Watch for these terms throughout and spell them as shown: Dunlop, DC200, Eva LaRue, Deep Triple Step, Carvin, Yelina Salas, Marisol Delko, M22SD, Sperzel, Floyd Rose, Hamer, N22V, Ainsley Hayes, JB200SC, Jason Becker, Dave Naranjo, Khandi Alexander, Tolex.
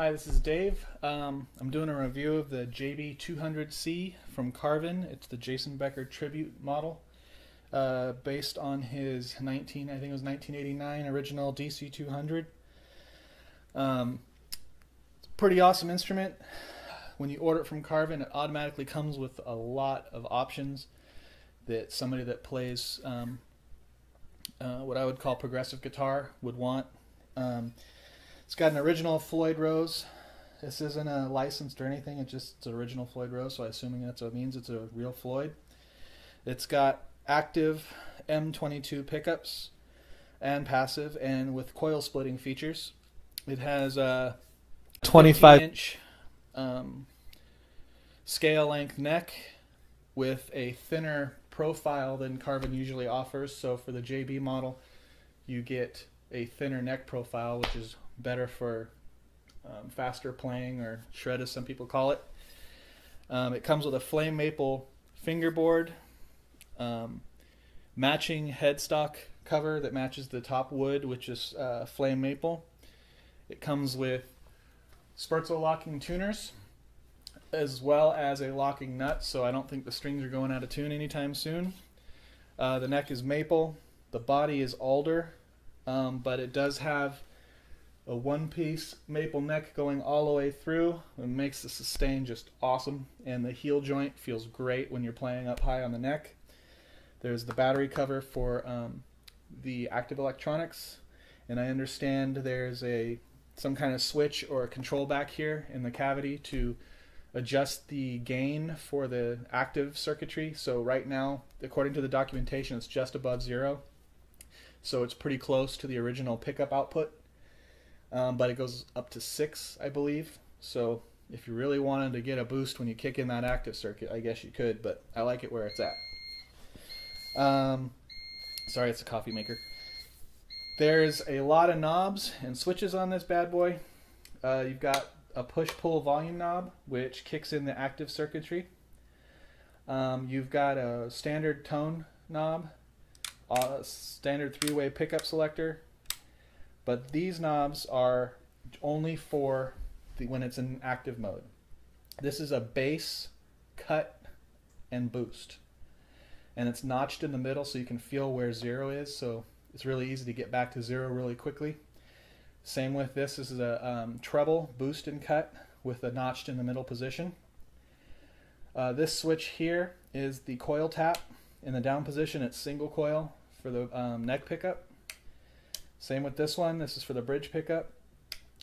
Hi, this is Dave. I'm doing a review of the JB200SC from Carvin. It's the Jason Becker tribute model based on his 1989 original DC200. It's a pretty awesome instrument. When you order it from Carvin, it automatically comes with a lot of options that somebody that plays what I would call progressive guitar would want. It's got an original Floyd Rose. This isn't a licensed or anything, it's an original Floyd Rose, so I'm assuming that's what it means, it's a real Floyd. It's got active M22 pickups and passive, and with coil splitting features. It has a 25-inch scale length neck with a thinner profile than Carvin usually offers, so for the JB model you get a thinner neck profile, which is better for faster playing, or shred as some people call it. It comes with a flame maple fingerboard, matching headstock cover that matches the top wood, which is flame maple. It comes with Sperzel locking tuners as well as a locking nut, so I don't think the strings are going out of tune anytime soon. The neck is maple, the body is alder, but it does have a one-piece maple neck going all the way through. It makes the sustain just awesome, and the heel joint feels great when you're playing up high on the neck. There's the battery cover for the active electronics, and I understand there's some kind of switch or control back here in the cavity to adjust the gain for the active circuitry. So right now, according to the documentation, it's just above zero, so it's pretty close to the original pickup output. But it goes up to 6, I believe, so if you really wanted to get a boost when you kick in that active circuit, I guess you could, but I like it where it's at. Sorry, it's a coffee maker. There's a lot of knobs and switches on this bad boy. You've got a push-pull volume knob, which kicks in the active circuitry. You've got a standard tone knob, a standard 3-way pickup selector, but these knobs are only for when it's in active mode. This is a bass, cut, and boost. And it's notched in the middle so you can feel where zero is, so it's really easy to get back to zero really quickly. Same with this. This is a treble, boost, and cut with a notched in the middle position. This switch here is the coil tap. In the down position, it's single coil for the neck pickup. Same with this one, this is for the bridge pickup,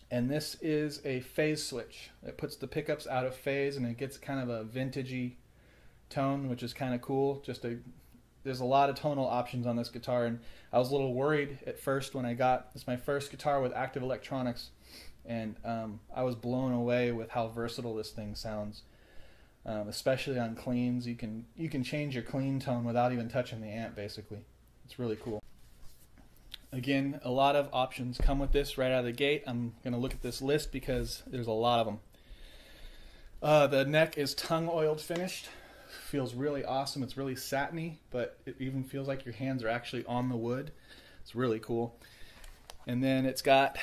and this is a phase switch. It puts the pickups out of phase and it gets kind of a vintagey tone, which is kind of cool. There's a lot of tonal options on this guitar, and I was a little worried at first when I got this. It's my first guitar with active electronics, and I was blown away with how versatile this thing sounds, especially on cleans. You can change your clean tone without even touching the amp, basically. It's really cool. Again, a lot of options come with this right out of the gate. I'm going to look at this list because there's a lot of them. The neck is tongue oiled finished. Feels really awesome. It's really satiny, but it even feels like your hands are actually on the wood. It's really cool. And then it's got,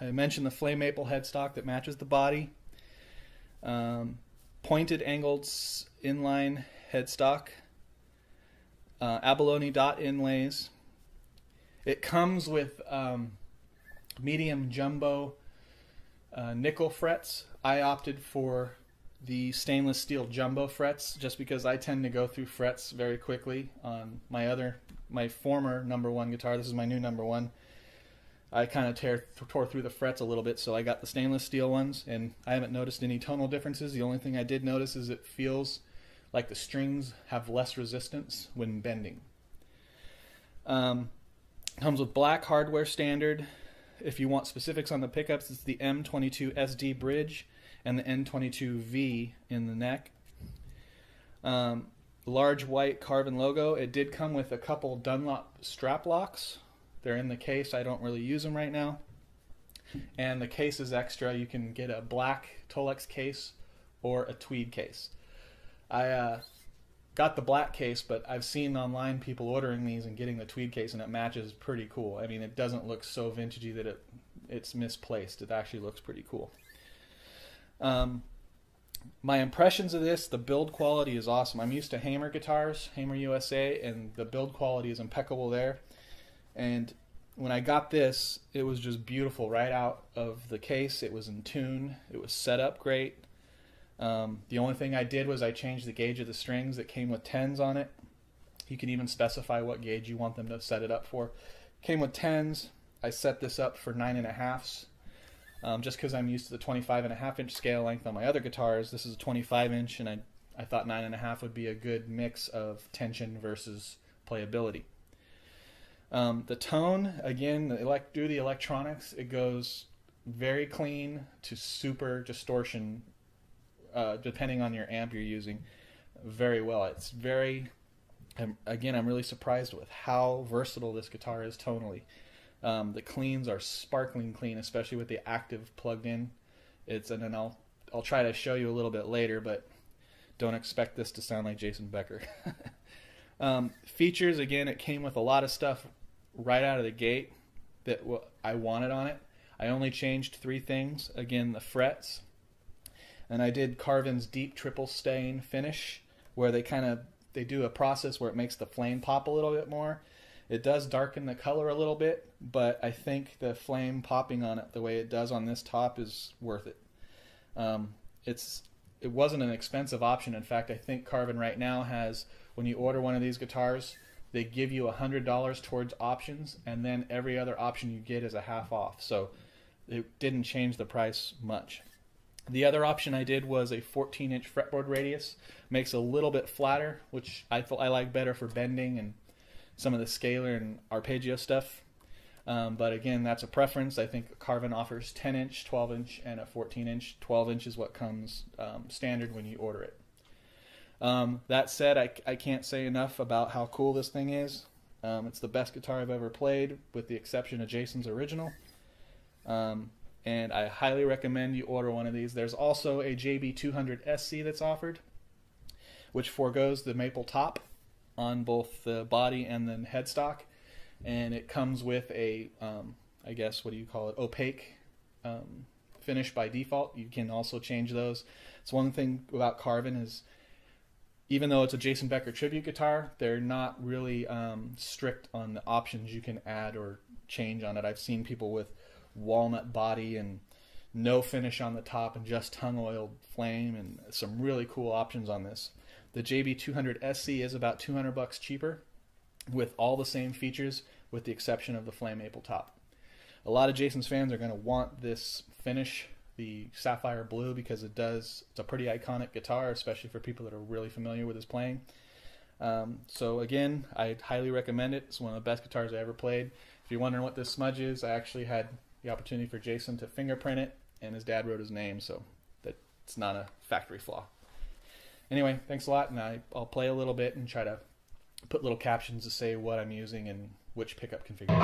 I mentioned, the flame maple headstock that matches the body. Pointed angled inline headstock. Abalone dot inlays. It comes with medium jumbo nickel frets. I opted for the stainless steel jumbo frets just because I tend to go through frets very quickly on my former #1 guitar. This is my new #1. I kind of tore through the frets a little bit, so I got the stainless steel ones, and I haven't noticed any tonal differences. The only thing I did notice is it feels like the strings have less resistance when bending. Comes with black hardware standard. If you want specifics on the pickups, it's the M22SD bridge and the N22V in the neck. Large white Carvin logo. It did come with a couple Dunlop strap locks. They're in the case. I don't really use them right now. And the case is extra. You can get a black Tolex case or a tweed case. I got the black case, but I've seen online people ordering these and getting the tweed case, and it matches pretty cool. I mean, it doesn't look so vintagey that it it's misplaced. It actually looks pretty cool. My impressions of this, the build quality is awesome. I'm used to Hamer guitars, Hamer USA, and the build quality is impeccable there. And when I got this, it was just beautiful right out of the case. It was in tune. It was set up great. The only thing I did was I changed the gauge of the strings that came with 10s on it. You can even specify what gauge you want them to set it up for. Came with 10s. I set this up for 9.5s. Just because I'm used to the 25.5-inch scale length on my other guitars, this is a 25-inch, and I thought 9.5 would be a good mix of tension versus playability. The tone, again, due to the electronics, it goes very clean to super distortion, depending on your amp you're using, very well. It's very, again, I'm really surprised with how versatile this guitar is tonally. The cleans are sparkling clean, especially with the active plugged in. And then I'll try to show you a little bit later, but don't expect this to sound like Jason Becker. Features, again, it came with a lot of stuff right out of the gate that I wanted on it. I only changed 3 things. Again, the frets, and I did Carvin's Deep Triple Step finish, where they do a process where it makes the flame pop a little bit more. It does darken the color a little bit, but I think the flame popping on it the way it does on this top is worth it. It wasn't an expensive option. In fact, I think Carvin right now has, when you order one of these guitars, they give you $100 towards options, and then every other option you get is a half off. So it didn't change the price much. The other option I did was a 14-inch fretboard radius. Makes a little bit flatter, which I like better for bending and some of the scalar and arpeggio stuff. But again, that's a preference. I think Carvin offers 10-inch, 12-inch, and a 14-inch. 12-inch is what comes standard when you order it. That said, I can't say enough about how cool this thing is. It's the best guitar I've ever played, with the exception of Jason's original. And I highly recommend you order one of these. There's also a JB200SC that's offered, which forgoes the maple top on both the body and the headstock, and it comes with a, I guess, what do you call it, opaque finish by default. You can also change those. It's one thing about Carvin is, even though it's a Jason Becker tribute guitar, they're not really strict on the options you can add or change on it. I've seen people with walnut body and no finish on the top and just tongue oiled flame, and some really cool options on this. The JB200SC is about $200 cheaper, with all the same features, with the exception of the flame maple top. A lot of Jason's fans are going to want this finish, the sapphire blue, because it's a pretty iconic guitar, especially for people that are really familiar with his playing. So again, I highly recommend it. It's one of the best guitars I ever played. If you're wondering what this smudge is, I actually had the opportunity for Jason to fingerprint it, and his dad wrote his name, so that's not a factory flaw. Anyway, thanks a lot, and I'll play a little bit and try to put little captions to say what I'm using and which pickup configuration.